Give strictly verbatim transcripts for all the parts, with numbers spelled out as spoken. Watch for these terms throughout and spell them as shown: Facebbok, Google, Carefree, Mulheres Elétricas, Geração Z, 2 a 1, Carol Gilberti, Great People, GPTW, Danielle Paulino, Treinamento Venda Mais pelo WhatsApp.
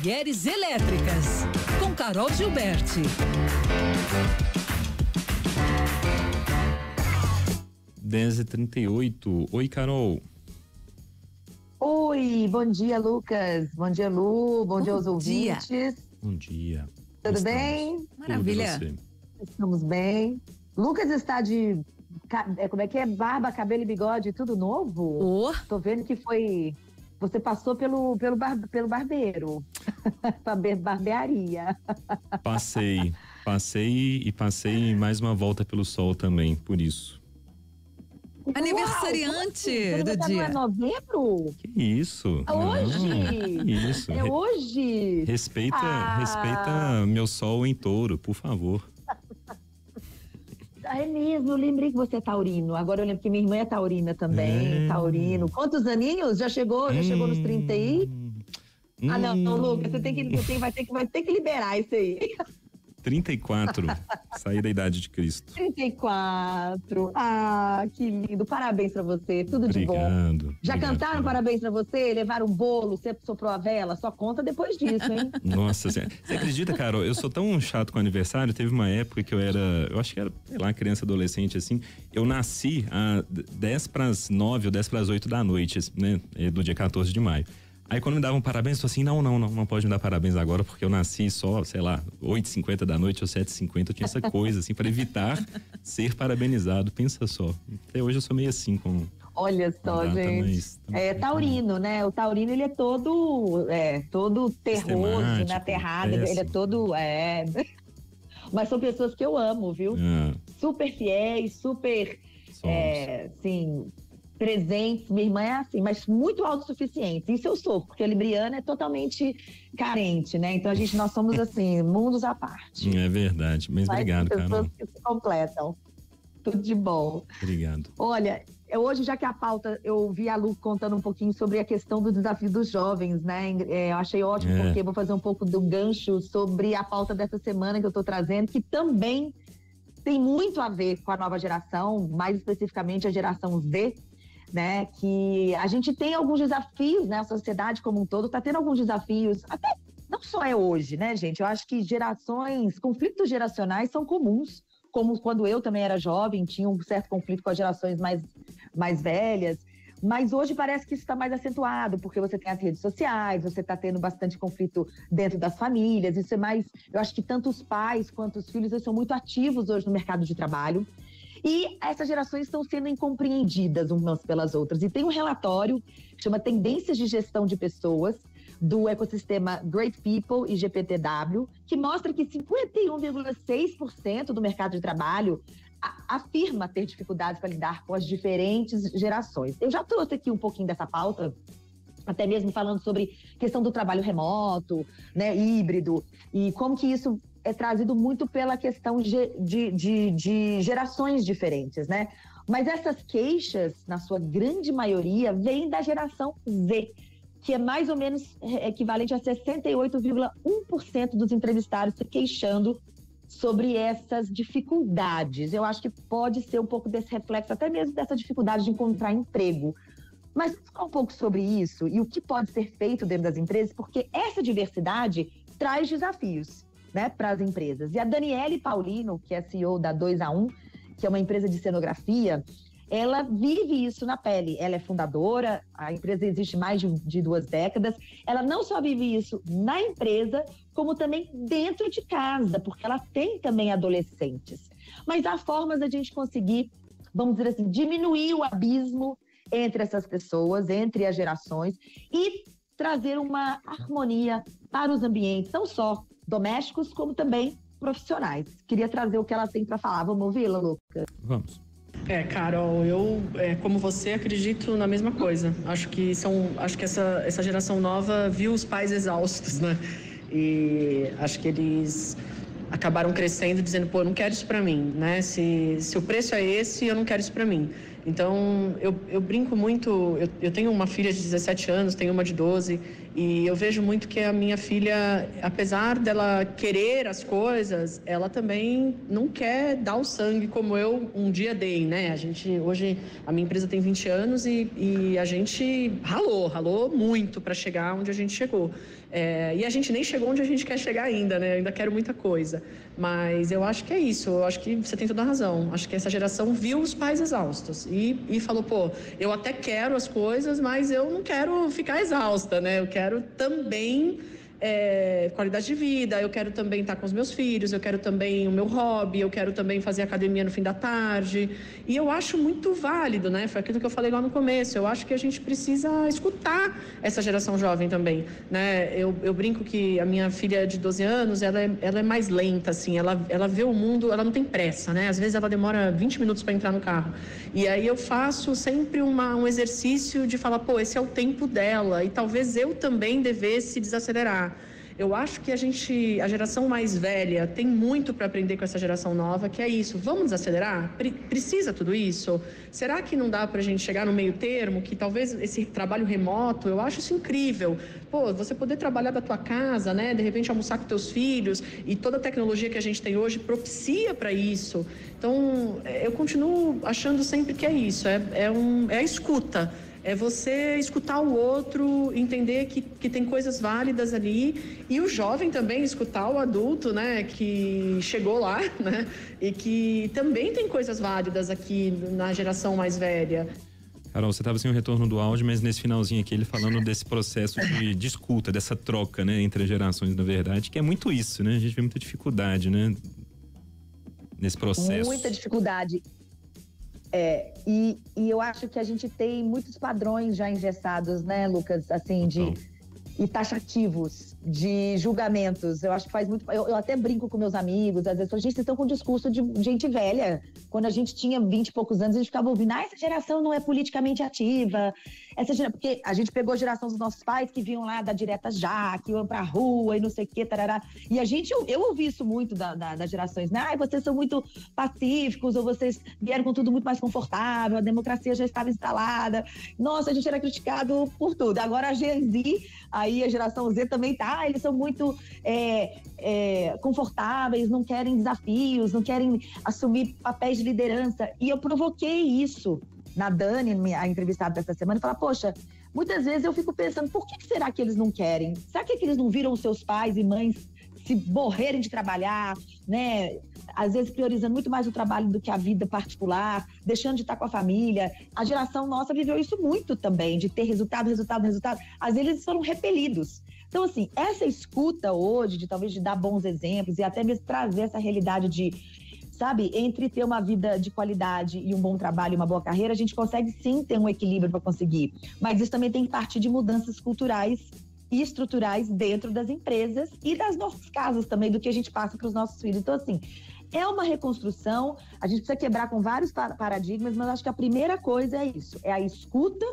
Mulheres Elétricas, com Carol Gilberti. dez e trinta e oito. Oi, Carol. Oi, bom dia, Lucas. Bom dia, Lu. Bom, bom dia aos ouvintes. Bom dia. Tudo Estamos bem? Maravilha. Tudo Estamos bem. Lucas está de... Como é que é? Barba, cabelo e bigode, tudo novo? Oh. Tô vendo que foi... Você passou pelo, pelo, bar, pelo barbeiro. Pra barbearia. Passei. Passei e passei mais uma volta pelo sol também, por isso. Aniversariante Uau, do dia. É novembro? Que isso? Hoje? Não, que isso. É hoje? Respeita, ah. respeita meu sol em touro, por favor. É mesmo, eu lembrei que você é taurino. Agora eu lembro que minha irmã é taurina também, é. taurino. Quantos aninhos? Já chegou? Já hum. chegou nos trinta aí? Hum. Ah, não, não, Lucas, você tem que, você vai ter que, vai ter que liberar isso aí. trinta e quatro, saí da idade de Cristo. trinta e quatro, ah, que lindo. Parabéns pra você, tudo obrigado, de bom. Obrigado. Já cantaram cara. Parabéns pra você? Levaram um bolo, você soprou a vela? Só conta depois disso, hein? Nossa senhora. Você acredita, Carol? Eu sou tão chato com aniversário. Teve uma época que eu era, eu acho que era, sei lá, criança, adolescente, assim. Eu nasci a dez pras nove ou dez pras oito da noite, né? Do dia quatorze de maio. Aí quando me davam parabéns, eu falei assim, não, não, não, não pode me dar parabéns agora, porque eu nasci só, sei lá, oito e cinquenta da noite ou sete e cinquenta, eu tinha essa coisa, assim, para evitar ser parabenizado, pensa só. Até hoje eu sou meio assim com... Olha só, data, gente, é taurino, né? O taurino, ele é todo, é, todo terroso, na terrada, ele é todo, é... Mas são pessoas que eu amo, viu? É. Super fiéis, super, é, assim... presentes, minha irmã é assim, mas muito autossuficiente, isso eu sou, porque a libriana é totalmente carente, né? Então a gente, nós somos assim, mundos à parte. É verdade, mas, mas obrigado, Carol. Pessoas que se completam, tudo de bom. Obrigado. Olha, hoje já que a pauta, eu vi a Lu contando um pouquinho sobre a questão do desafio dos jovens, né? É, eu achei ótimo, é. porque vou fazer um pouco do gancho sobre a pauta dessa semana que eu tô trazendo, que também tem muito a ver com a nova geração, mais especificamente a geração Z, né, que a gente tem alguns desafios, né, a sociedade como um todo está tendo alguns desafios, até não só é hoje, né, gente, eu acho que gerações, conflitos geracionais são comuns, como quando eu também era jovem, tinha um certo conflito com as gerações mais, mais velhas, mas hoje parece que isso está mais acentuado, porque você tem as redes sociais, você está tendo bastante conflito dentro das famílias, isso é mais, eu acho que tanto os pais quanto os filhos, eles são muito ativos hoje no mercado de trabalho, e essas gerações estão sendo incompreendidas umas pelas outras. E tem um relatório que chama Tendências de Gestão de Pessoas, do ecossistema Great People e G P T W, que mostra que cinquenta e um vírgula seis por cento do mercado de trabalho afirma ter dificuldades para lidar com as diferentes gerações. Eu já trouxe aqui um pouquinho dessa pauta, até mesmo falando sobre questão do trabalho remoto, né, híbrido, e como que isso... é trazido muito pela questão de, de, de, de gerações diferentes, né? Mas essas queixas, na sua grande maioria, vêm da geração Z, que é mais ou menos equivalente a sessenta e oito vírgula um por cento dos entrevistados se queixando sobre essas dificuldades. Eu acho que pode ser um pouco desse reflexo, até mesmo dessa dificuldade de encontrar emprego. Mas falar um pouco sobre isso e o que pode ser feito dentro das empresas, porque essa diversidade traz desafios, né, para as empresas. E a Danielle Paulino, que é C E O da dois a um, que é uma empresa de cenografia, ela vive isso na pele. Ela é fundadora, a empresa existe mais de, de duas décadas. Ela não só vive isso na empresa, como também dentro de casa, porque ela tem também adolescentes. Mas há formas da gente conseguir, vamos dizer assim, diminuir o abismo entre essas pessoas, entre as gerações, e trazer uma harmonia para os ambientes, não só domésticos, como também profissionais. Queria trazer o que ela tem para falar. Vamos ouvi-la, Lucas? Vamos. É, Carol, eu, é, como você, acredito na mesma coisa. Acho que, são, acho que essa, essa geração nova viu os pais exaustos, né? E acho que eles acabaram crescendo dizendo, pô, eu não quero isso para mim, né? Se, se o preço é esse, eu não quero isso para mim. Então, eu, eu brinco muito, eu, eu tenho uma filha de dezessete anos, tenho uma de doze, e eu vejo muito que a minha filha, apesar dela querer as coisas, ela também não quer dar o sangue como eu um dia dei, né? A gente, hoje, a minha empresa tem vinte anos e, e a gente ralou, ralou muito para chegar onde a gente chegou. É, e a gente nem chegou onde a gente quer chegar ainda, né? Eu ainda quero muita coisa. Mas eu acho que é isso, eu acho que você tem toda a razão. Acho que essa geração viu os pais exaustos. E, e falou, pô, eu até quero as coisas, mas eu não quero ficar exausta, né? Eu quero também é, qualidade de vida, eu quero também estar com os meus filhos, eu quero também o meu hobby, eu quero também fazer academia no fim da tarde. E eu acho muito válido, né? Foi aquilo que eu falei lá no começo. Eu acho que a gente precisa escutar essa geração jovem também, né? Eu, eu brinco que a minha filha de doze anos, ela é, ela é mais lenta, assim. Ela, ela vê o mundo, ela não tem pressa, né? Às vezes ela demora vinte minutos para entrar no carro. E aí eu faço sempre uma, um exercício de falar, pô, esse é o tempo dela e talvez eu também devesse desacelerar. Eu acho que a gente, a geração mais velha tem muito para aprender com essa geração nova, que é isso, vamos desacelerar? Pre- precisa tudo isso? Será que não dá para a gente chegar no meio termo, que talvez esse trabalho remoto, eu acho isso incrível. Pô, você poder trabalhar da tua casa, né? De repente almoçar com teus filhos, e toda a tecnologia que a gente tem hoje propicia para isso. Então, eu continuo achando sempre que é isso, é, é, um, é a escuta. É você escutar o outro, entender que, que tem coisas válidas ali. E o jovem também escutar o adulto, né? Que chegou lá, né? E que também tem coisas válidas aqui na geração mais velha. Carol, você estava sem o retorno do áudio, mas nesse finalzinho aqui ele falando desse processo de, de escuta, dessa troca, né? Entre gerações, na verdade, que é muito isso, né? A gente vê muita dificuldade, né? Nesse processo. Muita dificuldade. É, e, e eu acho que a gente tem muitos padrões já engessados, né, Lucas? Assim, de, e taxativos, de julgamentos. Eu acho que faz muito. Eu, eu até brinco com meus amigos, às vezes, a gente estão com um discurso de gente velha. Quando a gente tinha vinte e poucos anos, a gente ficava ouvindo, ah, essa geração não é politicamente ativa. Essa gera... Porque a gente pegou a geração dos nossos pais que vinham lá da direta já, que iam pra rua e não sei o quê, tarará. E a gente, eu, eu ouvi isso muito da, da, das gerações, né? Ah, vocês são muito pacíficos, ou vocês vieram com tudo muito mais confortável, a democracia já estava instalada. Nossa, a gente era criticado por tudo. Agora a Gen Z, aí a geração Z também tá, ah, eles são muito é, é, confortáveis, não querem desafios, não querem assumir papéis de liderança, e eu provoquei isso na Dani, a entrevistada dessa semana, e falar, poxa, muitas vezes eu fico pensando, por que será que eles não querem? Será que, é que eles não viram os seus pais e mães se morrerem de trabalhar, né? Às vezes priorizando muito mais o trabalho do que a vida particular, deixando de estar com a família. A geração nossa viveu isso muito também, de ter resultado, resultado, resultado. Às vezes eles foram repelidos. Então, assim, essa escuta hoje, de talvez de dar bons exemplos e até mesmo trazer essa realidade de, sabe, entre ter uma vida de qualidade e um bom trabalho e uma boa carreira, a gente consegue sim ter um equilíbrio para conseguir. Mas isso também tem que partir de mudanças culturais e estruturais dentro das empresas e das nossas casas também, do que a gente passa para os nossos filhos. Então, assim, é uma reconstrução, a gente precisa quebrar com vários paradigmas, mas acho que a primeira coisa é isso, é a escuta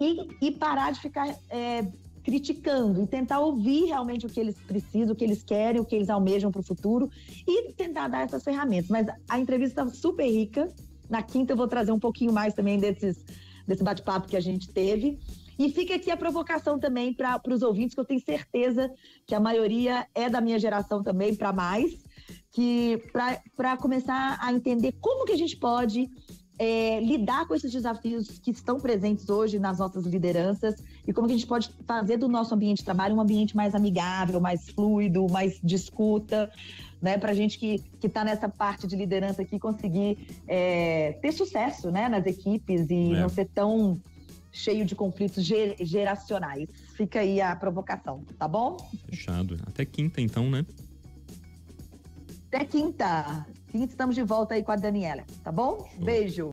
e, e parar de ficar é, criticando e tentar ouvir realmente o que eles precisam, o que eles querem, o que eles almejam para o futuro e tentar dar essas ferramentas. Mas a entrevista está super rica, na quinta eu vou trazer um pouquinho mais também desses, desse bate-papo que a gente teve. E fica aqui a provocação também para os ouvintes, que eu tenho certeza que a maioria é da minha geração também, para mais, que para começar a entender como que a gente pode é, lidar com esses desafios que estão presentes hoje nas nossas lideranças e como que a gente pode fazer do nosso ambiente de trabalho um ambiente mais amigável, mais fluido, mais de escuta, né, para a gente que está nessa parte de liderança aqui conseguir é, ter sucesso, né, nas equipes e é. não ser tão cheio de conflitos ger- geracionais. Fica aí a provocação, tá bom? Fechado. Até quinta, então, né? Até quinta. Quinta estamos de volta aí com a Daniela, tá bom? Show. Beijo.